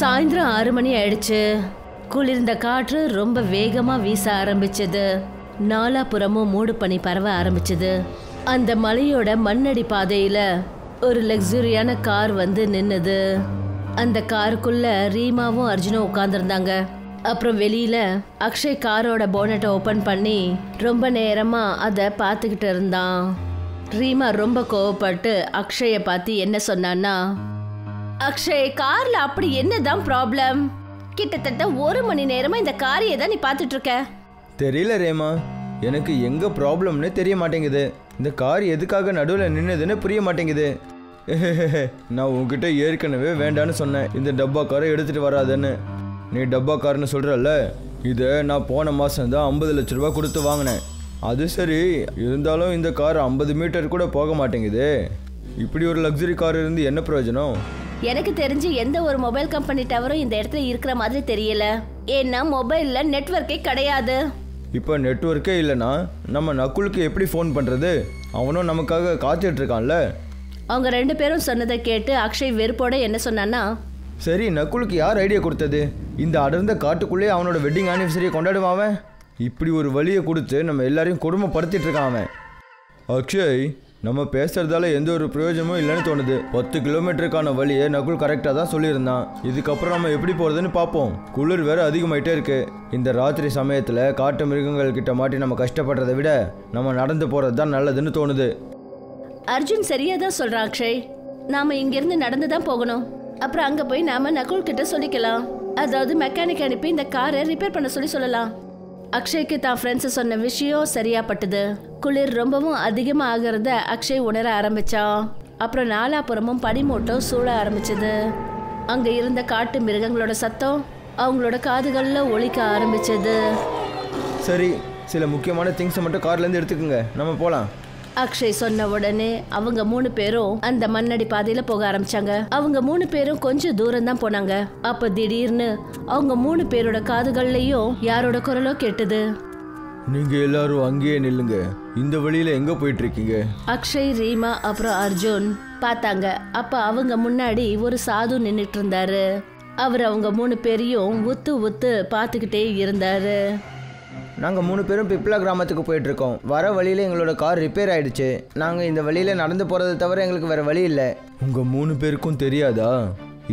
சாயந்தரம் 6 மணி ஆயிடுச்சு. குளிர்ந்த காற்று ரொம்ப வேகமா வீச ஆரம்பிச்சது. நாலாபுறமும் மூடு பனி பரவ ஆரம்பிச்சது. அந்த மலையோட மண்ணடி பாதையில ஒரு லக்ஸூரியான கார் வந்து நின்னுது. அந்த காருக்குள்ள ரீமாவும் அர்ஜுனும் உட்காந்துருந்தாங்க. அப்புறம் வெளியில அக்ஷய் காரோட போனட்டை ஓப்பன் பண்ணி ரொம்ப நேரமா அதை பார்த்துக்கிட்டு இருந்தான். ரீமா ரொம்ப கோவப்பட்டு அக்ஷயை பார்த்து என்ன சொன்னான்னா, அக்ஷய், கார்ல அப்படி என்னதான் ப்ராப்ளம்? கிட்டத்தட்ட 1 மணி நேரமா இந்த காரையை தான் நீ பார்த்துட்டு இருக்க. தெரியல ரேமா, எனக்கு எங்க ப்ராப்ளம்னு தெரிய மாட்டேங்குது. இந்த கார் எதுக்காக நடுவில் நின்றுதுன்னு புரிய மாட்டேங்குது. நான் உங்ககிட்ட ஏற்கனவே வேண்டான்னு சொன்னேன், இந்த டப்பா காரை எடுத்துட்டு வராதுன்னு. நீ டப்பா கார்னு சொல்றல்ல, இதை நான் போன மாசம்தான் 50 லட்ச ரூபா கொடுத்து வாங்கினேன். அது சரி, இருந்தாலும் இந்த கார் 50 மீட்டர் கூட போக மாட்டேங்குது. இப்படி ஒரு லக்ஸரி கார் இருந்து என்ன பிரயோஜனம்? எனக்கு தெரிஞ்சு எந்த ஒரு மொபைல் கம்பெனி டவரும் இந்த இடத்துல இருக்கிற மாதிரி தெரியல. ஏன்னா மொபைல்ல நெட்வொர்க்கே கிடையாது. இப்போ நெட்வொர்க்கே இல்லைன்னா நம்ம நக்குலுக்கு எப்படி ஃபோன் பண்ணுறது? அவனும் நமக்காக காத்துட்டு இருக்கான்ல. அவங்க 2 பேரும் சொன்னதை கேட்டு அக்ஷய் வெறுப்போட என்ன சொன்னான்னா, சரி, நக்குலுக்கு யார் ஐடியா கொடுத்தது? இந்த அடர்ந்த காட்டுக்குள்ளே அவனோட வெட்டிங் ஆனிவர்சரியை கொண்டாடுவான் அவன். இப்படி ஒரு வழியை கொடுத்து நம்ம எல்லாரையும் கொடுமைப்படுத்திட்டு இருக்கான் அவன். அக்ஷய், நம்ம பேசுறதால எந்த ஒரு பிரயோஜனமும் இல்லைன்னு தோணுது. 10 கிலோமீட்டருக்கான வழியை நகுல் கரெக்டாக தான் சொல்லியிருந்தான். இதுக்கப்புறம் நம்ம எப்படி போகிறதுன்னு பார்ப்போம். குளிர் வேற அதிகமாயிட்டே இருக்கு. இந்த ராத்திரி சமயத்தில் காட்டு மிருகங்கள் கிட்ட மாட்டி நம்ம கஷ்டப்படுறதை விட நம்ம நடந்து போறது தான் நல்லதுன்னு தோணுது. அர்ஜுன் சரியா தான் சொல்றான் அக்ஷய். நாம இங்கிருந்து நடந்து தான் போகணும். அப்புறம் அங்க போய் நாம நகுல் கிட்ட சொல்லிக்கலாம். அதாவது மெக்கானிக் அனுப்பி இந்த காரை ரிப்பேர் பண்ண சொல்லலாம். அக்ஷய்க்கு தான் ஃப்ரெண்ட்ஸு சொன்ன விஷயம் சரியா பட்டுது. குளிர் ரொம்பவும் அதிகமாக ஆகிறத அக்ஷய் உணர ஆரம்பித்தான். அப்புறம் நாலாபுறமும் பனிமூட்டம் சூழ ஆரம்பிச்சது. அங்கே இருந்த காட்டு மிருகங்களோட சத்தம் அவங்களோட காதுகளில் ஒலிக்க ஆரம்பிச்சது. சரி, சில முக்கியமான திங்ஸை மட்டும் கார்லேருந்து எடுத்துக்கோங்க, நம்ம போகலாம். அக்ஷய் சொன்ன உடனே அவங்க 3 பேரும் அந்த மண்ணடி பாதையில போக ஆரம்பிச்சாங்க. அவங்க 3 பேரும் கொஞ்சம் தூரம் தான் போனாங்க. அப்ப திடீர்னு அவங்க 3 பேரோட காதுகள்லயும் யாரோட குரலோ கேட்டது. நீங்க எல்லாரும் அங்கேயே நில்லுங்க, இந்த வழியில எங்க போயிட்டு இருக்கீங்க? அக்ஷய், ரீமா, அப்புறம் அர்ஜுன் பார்த்தாங்க. அப்ப அவங்க முன்னாடி ஒரு சாது நின்னுட்டு இருந்தாரு. அவர் அவங்க 3 பேரையும் உத்து உத்து பார்த்துக்கிட்டே இருந்தாரு. நாங்கள் 3 பேரும் பிப்லா கிராமத்துக்கு போயிட்டுருக்கோம். வர வழியில் எங்களோட கார் ரிப்பேர் ஆகிடுச்சு. நாங்கள் இந்த வழியில் நடந்து போகிறத தவிர எங்களுக்கு வேறு வழி இல்லை. உங்கள் 3 பேருக்கும் தெரியாதா?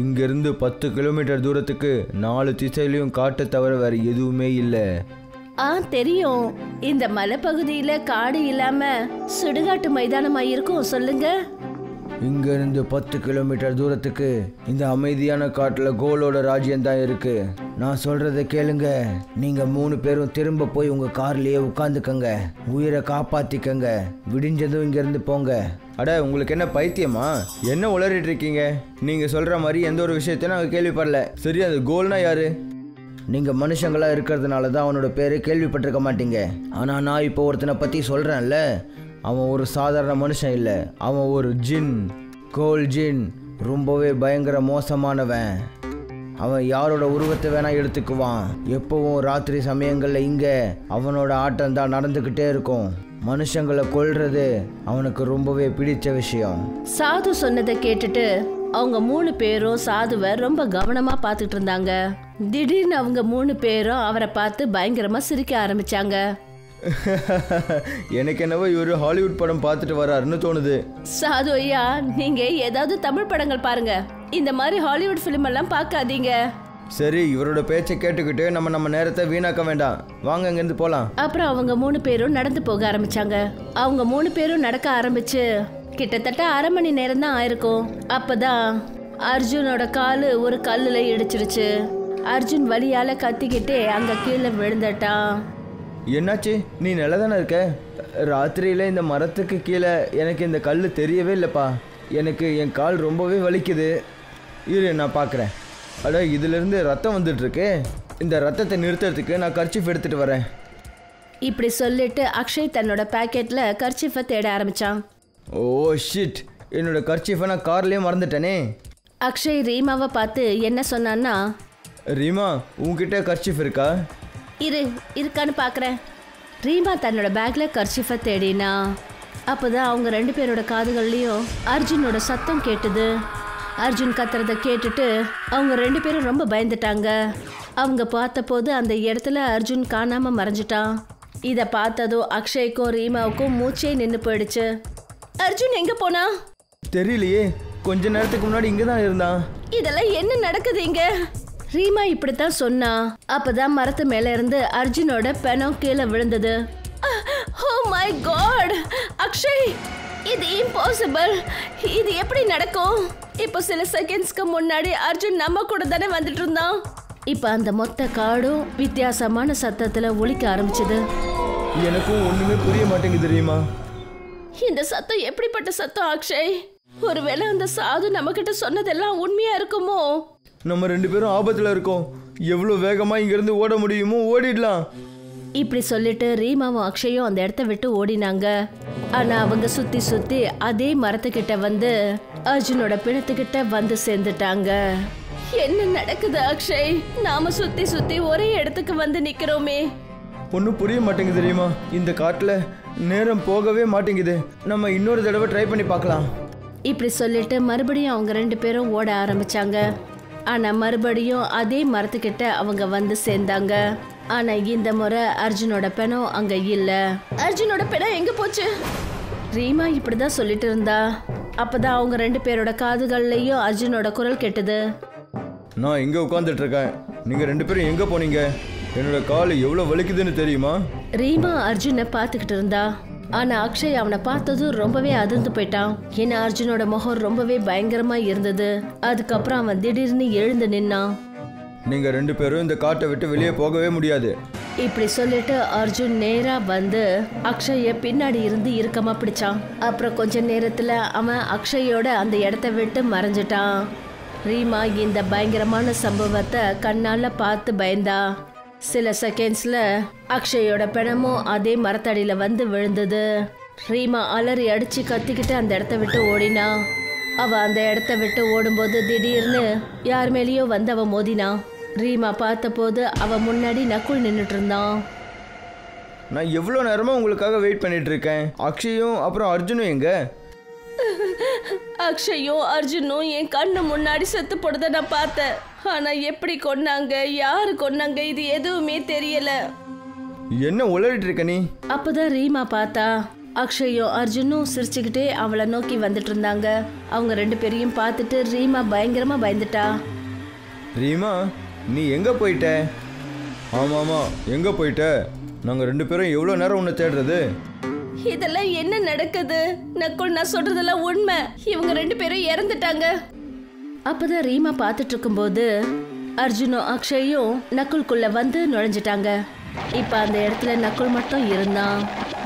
இங்கேருந்து 10 கிலோமீட்டர் தூரத்துக்கு 4 திசையிலையும் காட்டை தவிர வேறு எதுவுமே இல்லை. ஆ, தெரியும். இந்த மலைப்பகுதியில் காடு இல்லாமல் சுடுகாட்டு மைதானமாக இருக்கும். சொல்லுங்க. இங்கேருந்து 10 கிலோமீட்டர் தூரத்துக்கு இந்த அமைதியான காட்டில் கோலோட ராஜ்யம்தான் இருக்குது. நான் சொல்கிறத கேளுங்க. நீங்கள் 3 பேரும் திரும்ப போய் உங்கள் கார்லேயே உட்காந்துக்கங்க, உயிரை காப்பாற்றிக்கங்க. விடிஞ்சதும் இங்கேருந்து போங்க. அட, உங்களுக்கு என்ன பைத்தியமா? என்ன உளறிட்டு இருக்கீங்க? நீங்கள் சொல்கிற மாதிரி எந்த ஒரு விஷயத்தையும் நாங்கள் கேள்விப்படல. சரி, அது கோல்னா யார்? நீங்கள் மனுஷங்களாக இருக்கிறதுனால தான் அவனோட பேர் கேள்விப்பட்டிருக்க மாட்டீங்க. ஆனால் நான் இப்போ ஒருத்தனை பற்றி சொல்கிறேன்ல, அவன் ஒரு சாதாரண மனுஷன் இல்லை, அவன் ஒரு ஜின். கோல் ஜின், ரொம்பவே பயங்கர மோசமானவன். அவன் யாரோட உருவத்தை வேணா எடுத்துக்குவான். எப்பவும் ராத்திரி சமயங்களில் இங்கே அவனோட ஆட்டம் தான் நடந்துக்கிட்டே இருக்கும். மனுஷங்களை கொல்றது அவனுக்கு ரொம்பவே பிடிச்ச விஷயம். சாது சொன்னதை கேட்டுட்டு அவங்க 3 பேரும் சாதுவை ரொம்ப கவனமாக பார்த்துட்டு இருந்தாங்க. திடீர்னு அவங்க 3 பேரும் அவரை பார்த்து பயங்கரமாக சிரிக்க ஆரம்பிச்சாங்க. எனக்கு என்னவோ இவரு ஹாலிவுட் படம் பார்த்துட்டு வராருன்னு தோணுது. சாது ஐயா, நீங்க ஏதாவது தமிழ் படங்கள் பாருங்க. இந்த மாதிரி ஹாலிவுட் ஃபிலிம் எல்லாம் பார்க்காதீங்க. சரி, இவரோட பேச்சை கேட்டுக்கிட்டு நம்ம நம்ம நேரத்தை வீணாக்க வேண்டாம். வாங்க, இங்கிருந்து போலாம். அப்புறம் அவங்க 3 பேரும் நடந்து போக ஆரம்பிச்சாங்க. அவங்க 3 பேரும் நடக்க ஆரம்பிச்சு கிட்டத்தட்ட 1/2 மணி நேரம் தான் ஆயிருக்கும். அப்பதான் அர்ஜுனோட காலு ஒரு கல்லுல இடிச்சிருச்சு. அர்ஜுன் வலியால கத்திக்கிட்டே அங்க கீழே விழுந்துட்டான். என்னாச்சு? நீ நல்லா தானே இருக்க? ராத்திரியில் இந்த மரத்துக்கு கீழே எனக்கு இந்த கல் தெரியவே இல்லைப்பா. எனக்கு என் கால் ரொம்பவே வலிக்குது. இரு, நான் பார்க்குறேன். அட, இதிலிருந்து ரத்தம் வந்துட்டுருக்கு. இந்த ரத்தத்தை நிறுத்துறதுக்கு நான் கர்ச்சீஃப் எடுத்துகிட்டு வரேன். இப்படி சொல்லிட்டு அக்ஷய் தன்னோட பேக்கெட்டில் கர்ச்சீஃபை தேட ஆரம்பித்தான். ஓ ஷிட், என்னோட கர்ச்சீஃபை நான் கார்லேயே மறந்துட்டேனே. அக்ஷய் ரீமாவை பார்த்து என்ன சொன்னான்னா, ரீமா, உங்ககிட்ட கர்ச்சீஃப் இருக்கா? இருக்கான்னு பார்க்குறேன். ரீமா தன்னோட பேக்கில் கர்ச்சிஃபை தேடினா. அப்போ தான் அவங்க 2 பேரோட காதுகள்லேயும் அர்ஜுனோட சத்தம் கேட்டுது. அர்ஜுன் கத்துறதை கேட்டுட்டு அவங்க ரெண்டு பேரும் ரொம்ப பயந்துட்டாங்க. அவங்க பார்த்தபோது அந்த இடத்துல அர்ஜுன் காணாமல் மறைஞ்சிட்டான். இதை பார்த்ததும் அக்ஷய்க்கும் ரீமாவுக்கும் மூச்சே நின்று போயிடுச்சு. அர்ஜுன் எங்கே போனா தெரியலையே, கொஞ்ச நேரத்துக்கு முன்னாடி இங்கே தான் இருந்தான். இதெல்லாம் என்ன நடக்குது இங்கே? ரீமா இப்படித்தான் சொன்னா. அப்பதான் மரத்து மேல இருந்து அர்ஜுனோட பணம் கீழே விழுந்தது. ஓ மை காட் அக்ஷய், இது இம்பாசிபிள். இது எப்படி நடக்கும்? இப்போ சில செகண்ட்ஸ்க்கு முன்னாடி அர்ஜுன் நம்ம கூட தானே வந்துட்டு இருந்தான். இப்போ அந்த மொத்த காடும் வித்தியாசமான சத்தத்துல ஒலிக்க ஆரம்பிச்சது. எனக்கும் ஒண்ணுமே புரிய மாட்டேங்குது ரீமா. இந்த சத்தம் எப்படிப்பட்ட சத்தம் அக்ஷய்? ஒருவேளை அந்த சாது நம்ம கிட்ட சொன்னதெல்லாம் உண்மையா இருக்குமோ? நம்ம ரெண்டு பேரும் ஆபத்துல இருக்கோம். எவ்வளவு வேகமா இங்க இருந்து ஓட முடியுமோ ஓடிடலாம். இப்படி சொல்லிட்டு ரீமாவும் அக்ஷயும் அந்த இடத்த விட்டு ஓடினாங்க. ஆனா அவங்க சுத்தி சுத்தி அதே மரத்துக்கிட்ட வந்து அர்ஜுனோட பிணத்துக்கிட்ட வந்து சேர்ந்துட்டாங்க. என்ன நடக்குது அக்ஷய்? நாம சுத்தி சுத்தி ஒரே இடத்துக்கு வந்து நிக்கிறோமே. பொண்ணு புரிய மாட்டேங்குது ரீமா. இந்த காட்டுல நேரம் போகவே மாட்டேங்குது. நம்ம இன்னொரு தடவை ட்ரை பண்ணி பார்க்கலாம். இப்படி சொல்லிட்டு மறுபடியும் அவங்க ரெண்டு பேரும் ஓட ஆரம்பிச்சாங்க. ஆனா மறுபடியும் அதே மரத்துக்கிட்ட அவங்க வந்து சேர்ந்தாங்க. ஆனா இந்த முறை அர்ஜுனோட பணம் அங்க இல்ல. அர்ஜுனோட பணம் எங்க போச்சு? ரீமா இப்படிதான் சொல்லிட்டு இருந்தா. அப்பதான் அவங்க ரெண்டு பேரோட காதுகள்லயும் அர்ஜுனோட குரல் கேட்டது. நான் இங்க உட்கார்ந்துட்டு இருக்கேன், நீங்க ரெண்டு பேரும் எங்க போனீங்க? என்னோட கால் எவ்வளவு வலிக்குதுன்னு தெரியுமா? ரீமா அர்ஜுனை பாத்துக்கிட்டு இருந்தா. ஆனா அக்ஷய் அவனை பார்த்ததும் ரொம்பவே அதிர்ந்து போயிட்டான். ஏன்னா அர்ஜுனோட முகம் ரொம்பவே பயங்கரமா இருந்தது. அதுக்கப்புறம் அவன் திடீர்னு எழுந்து நின்னான். நீங்க ரெண்டு பேரும் இந்த காட்டை விட்டு வெளியே போகவே முடியாது. இப்படி சொல்லிட்டு அர்ஜுன் நேரா வந்து அக்ஷய பின்னாடி இருந்து இறுக்கமா பிடிச்சான். அப்புறம் கொஞ்ச நேரத்துல அவன் அக்ஷயோட அந்த இடத்த விட்டு மறைஞ்சிட்டான். ரீமா இந்த பயங்கரமான சம்பவத்தை கண்ணால பார்த்து பயந்தா. சில செகண்ட்ஸ்ல அக்ஷயோட பணமும் அதே மரத்தடியில வந்து விழுந்தது. ரீமா அலறி அடிச்சு கத்திக்கிட்டு அந்த இடத்த விட்டு ஓடினா. அவ அந்த இடத்த விட்டு ஓடும்போது திடீர்னு யார் மேலேயோ வந்து அவ மோதினா. ரீமா பார்த்த போது அவ முன்னாடி நக்குள் நின்றுட்டு இருந்தான். நான் எவ்வளோ நேரமா உங்களுக்காக வெயிட் பண்ணிட்டு இருக்கேன். அக்ஷயும் அப்புறம் அர்ஜுனும் எங்க? அக்ஷயும் அர்ஜுனும் என் கண்ணு முன்னாடி செத்து போடுறத நான் பார்த்தேன். ஆனா எப்படி கொன்னாங்க, யாரு கொன்னாங்க, இது எதுவுமே தெரியல. என்ன உளறிட்டு இருக்க நீ? அப்பதான் ரீமா பார்த்தா அக்ஷயும் அர்ஜுனும் சிரிச்சுக்கிட்டே அவளை நோக்கி வந்துட்டு இருந்தாங்க. அவங்க ரெண்டு பேரையும் பார்த்துட்டு ரீமா பயங்கரமா பயந்துட்டா. ரீமா நீ எங்க போயிட்ட? ஆமாமா எங்க போயிட்ட? நாங்க ரெண்டு பேரும் எவ்வளவு நேரம் உன்னை தேடுறது? இதெல்லாம் என்ன நடக்குது? நக்குள் நான் சொல்றதெல்லாம் உண்மை. இவங்க ரெண்டு பேரும் இறந்துட்டாங்க. அப்பதான் ரீமா பார்த்துட்டு இருக்கும்போது அர்ஜுனும் அக்ஷயும் நக்குள்குள்ள வந்து நுழைஞ்சிட்டாங்க. இப்போ அந்த இடத்துல நக்குள் மட்டும் இருந்தான்.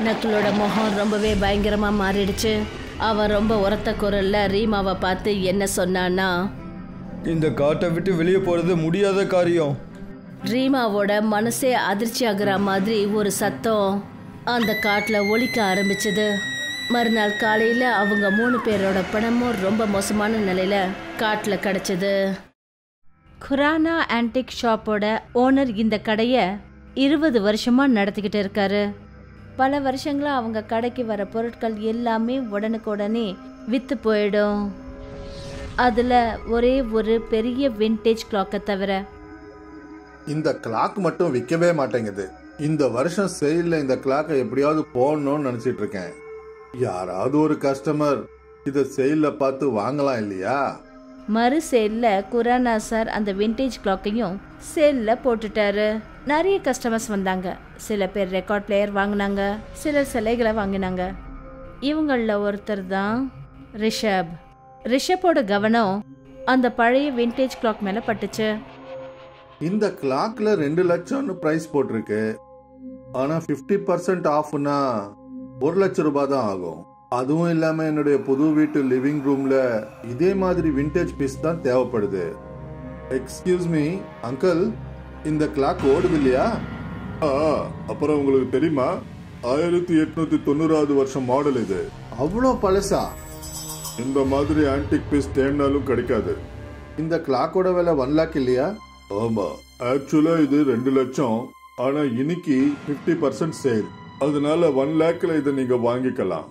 நக்குளோட முகம் ரொம்பவே பயங்கரமாக மாறிடுச்சு. அவன் ரொம்ப உரத்த குரல்ல ரீமாவை பார்த்து என்ன சொன்னான்னா, இந்த காட்டை விட்டு வெளியே போகிறது முடியாத காரியம். ரீமாவோட மனசே அதிர்ச்சி ஆகிற மாதிரி ஒரு சத்தம் அந்த காட்டில் ஒலிக்க ஆரம்பிச்சது. மறுநாள் காலையில் அவங்க 3 பேரோட பணமும் ரொம்ப மோசமான நிலையில் காட்டில் கிடச்சிது. குரானா ஆன்டிக் ஷாப்போட ஓனர் இந்த கடையை 20 வருஷமாக நடத்திக்கிட்டு இருக்காரு. பல வருஷங்களாக அவங்க கடைக்கு வர பொருட்கள் எல்லாமே உடனுக்குடனே விற்று போயிடும். அதில் ஒரே ஒரு பெரிய விண்டேஜ் கிளாக்கை தவிர. இந்த கிளாக் மட்டும் விற்கவே மாட்டேங்குது. இந்த வருஷம் சேலில் இந்த கிளாக்கை எப்படியாவது போடணும்னு நினச்சிட்டு இருக்கேன். யாராவது ஒரு கஸ்டமர் இதை சேல்ல பார்த்து வாங்கலாம் இல்லையா? மறு சேல்ல குரானா சார் அந்த விண்டேஜ் கிளாக்கையும் சேல்ல போட்டுட்டாரு. நிறைய கஸ்டமர்ஸ் வந்தாங்க. சில பேர் ரெக்கார்ட் பிளேயர் வாங்கினாங்க, சிலர் சிலைகளை வாங்கினாங்க. இவங்களில் ஒருத்தர் தான் ரிஷப். ரிஷப்போட கவனம் அந்த பழைய விண்டேஜ் கிளாக் மேலே பட்டுச்சு. இந்த கிளாக்ல 2 லட்சம்னு ப்ரைஸ் போட்டிருக்கு. ஆனால் 50% ஆஃப்னா 1 லட்சம் ரூபாய் தான் ஆகும். அதுவும் இல்லாம என்னுடைய புது வீட்டு லிவிங் ரூம்ல இதே மாதிரி விண்டேஜ் பீஸ் தான் தேவைப்படுது. எக்ஸ்கியூஸ் மீ அங்கிள், இந்த கிளாக் ஓடுது இல்லையா? அப்புறம் உங்களுக்கு தெரியுமா, 1890 வருஷம் மாடல். இது அவ்வளோ பழசா? இந்த மாதிரி ஆன்டிக் பீஸ் தேடினாலும் கிடைக்காது. இந்த கிளாக்கோட விலை 1 லேக் இல்லையா? ஆமா, ஆக்சுவலா இது 2 லட்சம். ஆனா இன்னைக்கு 50% சேல், அதனால 1 லேக்ல இதை நீங்க வாங்கிக்கலாம்.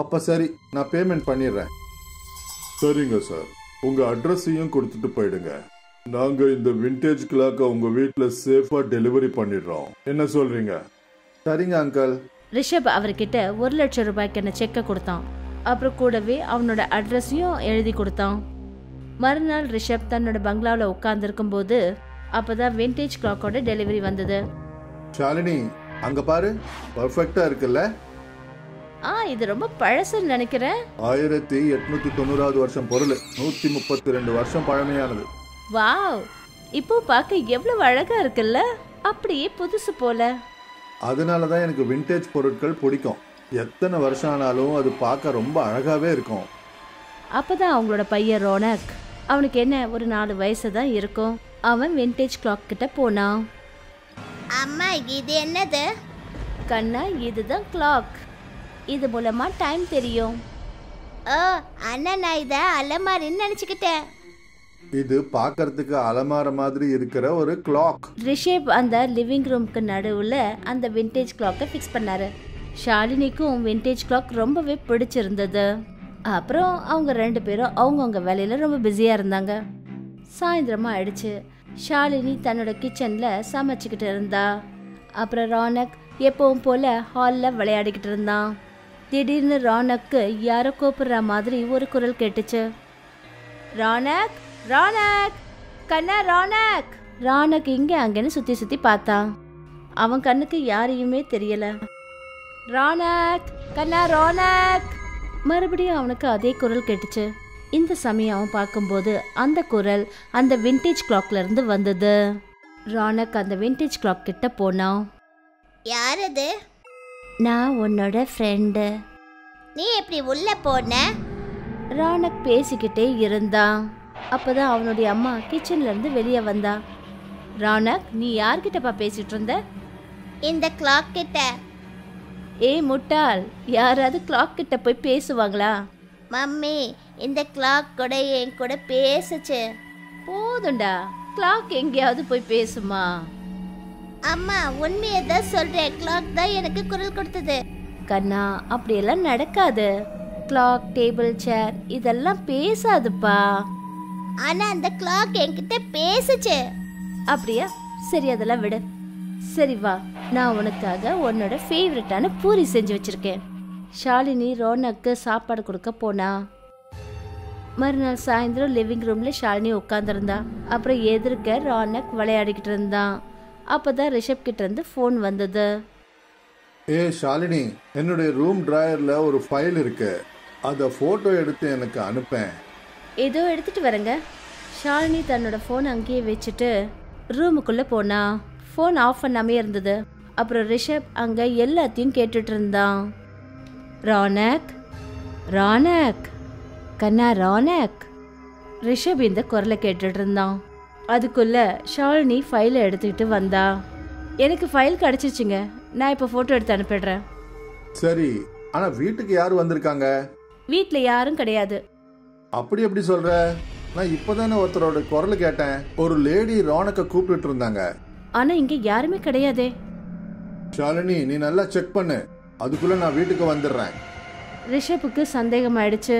அப்ப சரி, நான் பேமெண்ட் பண்ணிடுறேன். சரிங்க சார். உங்க அட்ரஸையும் கொடுத்துட்டு போயிடுங்க. நாங்க இந்த விண்டேஜ் கிளாக்க உங்க வீட்ல சேஃபா டெலிவரி பண்ணிடுறோம். என்ன சொல்றீங்க? சரிங்க அங்கிள். ரிஷப் அவர்கிட்ட 1,00,000 ரூபாய்க்கான செக்கை கொடுத்தான். அப்புறம் கூடவே அவனோட அட்ரஸையும் எழுதி கொடுத்தான். மறுநாள் ரிஷப் தன்னோட பங்களாவில் உட்காந்துருக்கும் போது அப்பதான் விண்டேஜ் கிளாக்கோட டெலிவரி வந்தது. ஷாலினி, அங்க பாரு, பர்ஃபெக்டா இருக்குல்ல? இது ரொம்ப பழசுன்னு நினைக்கிறேன். 1890 வருஷம் பொருள், 132 வருஷம் பழமையானது. வாவ், இப்போ பார்க்க எவ்வளவு அழகா இருக்குல்ல, அப்படியே புதுசு போல. அதனாலதான் எனக்கு விண்டேஜ் பொருட்கள் பிடிக்கும். எத்தனை வருஷம் ஆனாலும் அது பார்க்க ரொம்ப அழகாவே இருக்கும். அப்பதான் அவங்களோட பையன் ரோனக், அவனுக்கு என்ன ஒரு 4 வயசு தான் இருக்கும், அவன் விண்டேஜ் கிளாக் கிட்ட போனான். அம்மா, இது என்னது? கண்ணா, இதுதான் கிளாக். இது மூலமா டைம் தெரியும். ஓ அண்ணா, நான் இதை அலமாரின்னு நினைச்சுக்கிட்டேன். இது பார்க்கறதுக்கு அலமார மாதிரி இருக்கிற ஒரு கிளாக். ரிஷப் அந்த லிவிங் ரூம்க்கு நடுவுல அந்த விண்டேஜ் கிளாக்க ஃபிக்ஸ் பண்ணாரு. ஷாலினிக்கும் விண்டேஜ் கிளாக் ரொம்பவே பிடிச்சிருந்தது. அப்புறம் அவங்க 2 பேரும் அவங்கவுங்க வேலையில ரொம்ப பிஸியா இருந்தாங்க. சாயந்தரமா ஆயிடுச்சு. ஷாலினி தன்னோட கிச்சன்ல சமைச்சுக்கிட்டு இருந்தா. அப்புறம் ரானக் எப்பவும் போல ஹாலில் விளையாடிக்கிட்டு இருந்தான். திடீர்னு ரானக்கு யாரோ கூப்பிடுற மாதிரி ஒரு குரல் கேட்டுச்சு. ரானக், ரானக், கண்ணா, ரானக். ரானக் இங்கே அங்கேன்னு சுற்றி சுற்றி பார்த்தான். அவன் கண்ணுக்கு யாரையுமே தெரியலை. ரானக், கண்ணா, ரானக். மறுபடியும் அவனுக்கு அதே குரல் கேட்டுச்சு. இந்த சமயம் அவன் பார்க்கும்போது அந்த குரல் அந்த விண்டேஜ் கிளாக்லேருந்து வந்தது. ரானக் அந்த விண்டேஜ் கிளாக் கிட்ட போனான். யார் அது? நான் உன்னோட ஃப்ரெண்டு. நீ எப்படி உள்ள போன? ரானக் பேசிக்கிட்டே இருந்தான். அப்போதான் அவனுடைய அம்மா கிச்சன்லேருந்து வெளியே வந்தா. ரானக், நீ யார்கிட்டப்பா பேசிட்டு இருந்த? இந்த கிளாக் கிட்ட. ஏய் முட்டாள், யாராவது கிளாக் கிட்ட போய் பேசுவாங்களா? மம்மி, இந்த கிளாக் கூட என் கூட பேசுச்சு. போதுண்டா, கிளாக் எங்கேயாவது போய் பேசுமா? அம்மா, உண்மையை தான் சொல்றேன். கிளாக் தான் எனக்கு குரல் கொடுத்தது. கண்ணா, அப்படியெல்லாம் நடக்காது. கிளாக், டேபிள், சேர் இதெல்லாம் பேசாதுப்பா. ஆனா அந்த கிளாக் என்கிட்ட பேசுச்சு. அப்படியா? சரி, அதெல்லாம் விடு. சரி வா, நான் உனக்காக உன்னோட ஃபேவரட்டான பூரி செஞ்சு வச்சிருக்கேன். ஷாலினி ரோனக்கு சாப்பாடு கொடுக்க போனா. மறுநாள் சாயந்தரம் லிவிங் ரூம்ல ஷாலினி உட்காந்துருந்தா. அப்புறம் எதிர்க்க ரோனக் விளையாடிக்கிட்டு இருந்தான். அப்பதான் ரிஷப் கிட்ட இருந்து ஃபோன் வந்தது. ஏ ஷாலினி, என்னுடைய ரூம் டிராயர்ல ஒரு ஃபைல் இருக்கு, அதை போட்டோ எடுத்து எனக்கு அனுப்பேன். ஏதோ எடுத்துட்டு வரேங்க. ஷாலினி தன்னோட ஃபோன் அங்கேயே வச்சுட்டு ரூமுக்குள்ள போனா. ஃபோன் ஆஃப் பண்ணாமே இருந்தது. அப்புறம் ரிஷப் அங்க எல்லாத்தையும் கேட்டுட்டு இருந்தான். ரானக், ரானக், கண்ணா, ரானக். ரிஷப் இந்த குரலை கேட்டுட்டு இருந்தான். அதுக்குள்ள ஷாலினி ஃபைலை எடுத்துக்கிட்டு வந்தா. எனக்கு ஃபைல் கிடைச்சிருச்சுங்க, நான் இப்போ ஃபோட்டோ எடுத்து அனுப்பிடுறேன். சரி, ஆனால் வீட்டுக்கு யார் வந்திருக்காங்க? வீட்டில் யாரும் கிடையாது. அப்படி எப்படி சொல்ற? நான் இப்போதானே ஒருத்தரோட குரல் கேட்டேன். ஒரு லேடி ரானக்க கூப்பிட்டு இருந்தாங்க. ஆனால் இங்கே யாருமே கிடையாதே. ஷாலினி, நீ நல்லா செக் பண்ணு, அதுக்குள்ள நான் வீட்டுக்கு வந்துடுறேன். ரிஷப்புக்கு சந்தேகம் ஆயிடுச்சு,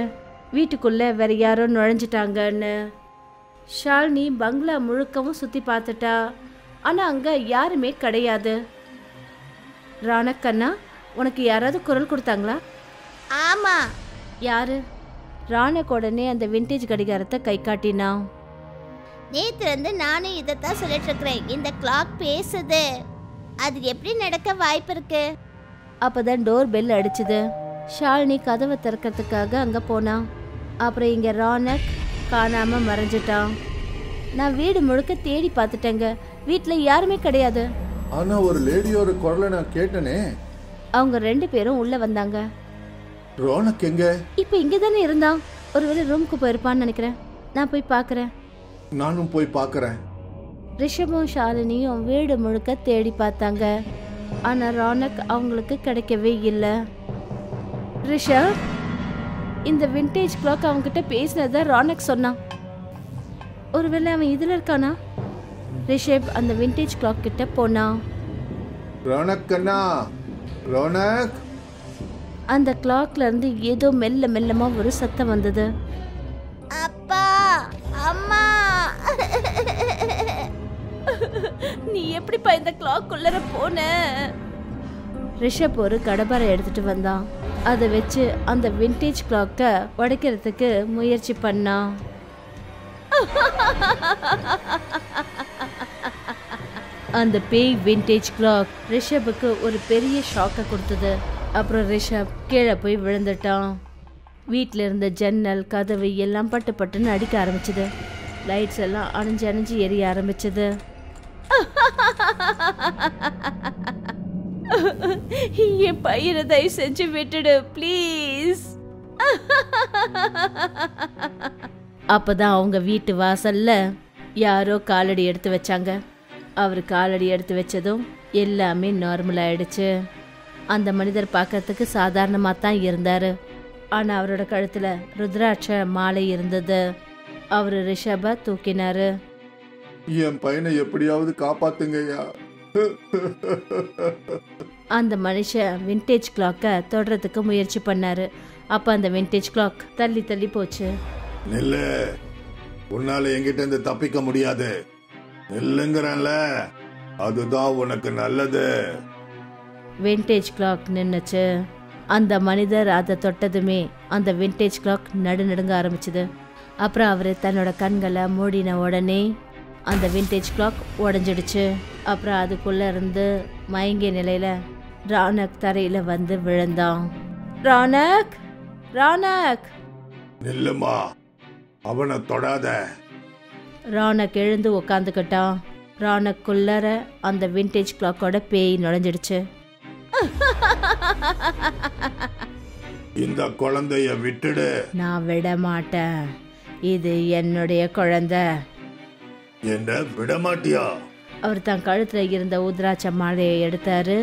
வீட்டுக்குள்ள வேற யாரோ நுழைஞ்சிட்டாங்கன்னு. ஷாலினி பங்களா முழுக்கவும் சுற்றி பார்த்துட்டா. ஆனால் அங்கே யாருமே கிடையாது. ரானக்கண்ணா, உனக்கு யாராவது குரல் கொடுத்தாங்களா? ஆமாம். யாரு? ரானக் உடனே அந்த விண்டேஜ் கடிகாரத்தை கை காட்டினா. நேற்றுலேருந்து நானும் இதைத்தான் சொல்லிட்டு இருக்கிறேன், இந்த கிளாக் பேசுது, அது எப்படி நடக்க வாய்ப்பு இருக்கு? அப்போதான் டோர் பெல் அடிச்சுது. ஷாலினி கதவை திறக்கிறதுக்காக அங்கே போனான். அப்புறம் இங்கே ரானக் காணாம மறைஞ்சிட்டான். நான் வீடு முழுக்க தேடி பார்த்துட்டேங்க, வீட்டுல யாருமே கிடையாது. ஆனா ஒரு லேடியோட குரலை நான் கேட்டனே. அவங்க 2 பேரும் உள்ள வந்தாங்க. ரோனக் எங்க? இப்போ இங்க தானே இருந்தான். ஒருவேளை ரூமுக்கு போயிருப்பான்னு நினைக்கிறேன். நான் போய் பார்க்கறேன். நானும் போய் பார்க்கறேன். ரிஷபும் ஷாலினியும் வீடு முழுக்க தேடி பார்த்தாங்க. ஆனா ரானக் அவங்களுக்கு கிடைக்கவே இல்லை. ரிஷப், இந்த விண்டேஜ் கிளாக் அவன்கிட்ட பேசினதை ரானக் சொன்னான். ஒருவேளை அவன் இதில் இருக்கானா? ரிஷப் அந்த விண்டேஜ் கிளாக் கிட்ட போனான். ரானக் அண்ணா, ரானக். அந்த கிளாக்ல இருந்து ஏதோ மெல்ல மெல்லமா ஒரு சத்தம் வந்தது. அப்பா, எப்படிப்பா இந்த கிளாக் உள்ளர போனேன்? ரிஷப் ஒரு கடப்பாரை எடுத்துட்டு வந்தான். அதை வச்சு அந்த விண்டேஜ் கிளாக்கை உடைக்கிறதுக்கு முயற்சி பண்ணான். அந்த பேய் விண்டேஜ் கிளாக் ரிஷபுக்கு ஒரு பெரிய ஷாக்கை கொடுத்தது. அப்புறம் ரிஷப் கீழே போய் விழுந்துட்டான். வீட்டில் இருந்த ஜன்னல் கதவு எல்லாம் பட்டு பட்டுன்னு அடிக்க ஆரம்பிச்சது. லைட்ஸ் எல்லாம் அணைஞ்சு அணைஞ்சு எரிய ஆரம்பிச்சது. என் பையனை தயவு செஞ்சு விட்டுடு ப்ளீஸ். அப்போதான் அவங்க வீட்டு வாசல்ல யாரோ காலடி எடுத்து வச்சாங்க. அவர் காலடி எடுத்து வச்சதும் எல்லாமே நார்மல் ஆயிடுச்சு. அந்த மனிதர் பார்க்கறதுக்கு சாதாரணமாக தான் இருந்தார். ஆனால் அவரோட கழுத்தில் ருத்ராட்ச மாலை இருந்தது. அவர் ரிஷப தூக்கினார். என் பையனை எப்படியாவது காப்பாத்துங்கய்யா. அந்த மனுஷன் விண்டேஜ் கிளாக்கை தொடறதுக்கு முயற்சி பண்ணாரு. அப்போ அந்த விண்டேஜ் கிளாக் தள்ளி தள்ளி போச்சு. நில்லு, உன்னால என்கிட்ட இருந்து தப்பிக்க முடியாது, நில்லுங்கிறல்ல, அதுதான் உனக்கு நல்லது. விண்டேஜ் கிளாக் நின்னுச்சு. அந்த மனிதர் அதை தொட்டதுமே அந்த விண்டேஜ் கிளாக் நடுநடுங்க ஆரம்பிச்சது. அப்புறம் அவர் தன்னோட கண்களை மூடின உடனே அந்த விண்டேஜ் கிளாக் உடஞ்சிடுச்சு. அப்புறம் அதுக்குள்ளே இருந்து மயங்கிய நிலையில் ராணக் தரையில் வந்து விழுந்தான். ராணக், ராணக், நில்லுமா, அவனை தொடாத. ராணக் எழுந்து உக்காந்துக்கிட்டான். ராணக்குள்ளர அந்த விண்டேஜ் கிளாக்கோட பேய் நுழைஞ்சிடுச்சு. இந்த குழந்தைய விட்டுடு. நான் விட மாட்டேன், இது என்னுடைய குழந்தை. என்ன விட மாட்டியா? அவர் தான் கழுத்துல இருந்த ஊத்ராட்ச மாலையை எடுத்தாரு.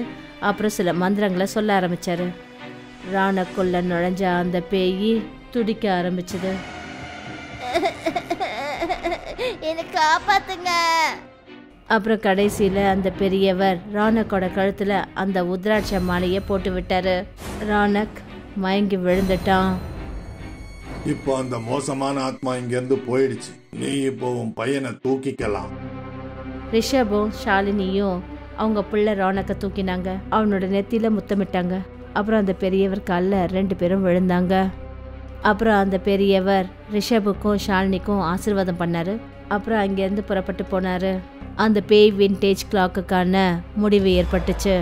அப்புறம் சில மந்திரங்களை சொல்ல ஆரம்பிச்சாரு. ராணக்குள்ள நுழைஞ்ச அந்த பேய் துடிக்க ஆரம்பிச்சது. அப்புறம் கடைசியில அந்த பெரியவர் ராணக்கோட கழுத்துல அந்த உத்ராட்ச மாலையை போட்டு விட்டாரு. ராணக் மயங்கி விழுந்துட்டான். இப்போ அந்த மோசமான ஆத்மா இங்கிருந்து போயிடுச்சு. நீ இப்போ உன் பையனை தூக்கிக்கலாம். ரிஷபும் ஷாலினியும் அவங்க பிள்ளை ராணக்கை தூக்கினாங்க. அவனோட நெத்தியில முத்தமிட்டாங்க. அப்புறம் அந்த பெரியவர் காலில் ரெண்டு பேரும் விழுந்தாங்க. அப்புறம் அந்த பெரியவர் ரிஷபுக்கும் ஷாலினிக்கும் ஆசீர்வாதம் பண்ணாரு. அப்புறம் அங்கேருந்து புறப்பட்டு போனார். அந்த பேய் விண்டேஜ் கிளாக்குக்கான முடிவு ஏற்பட்டுச்சு.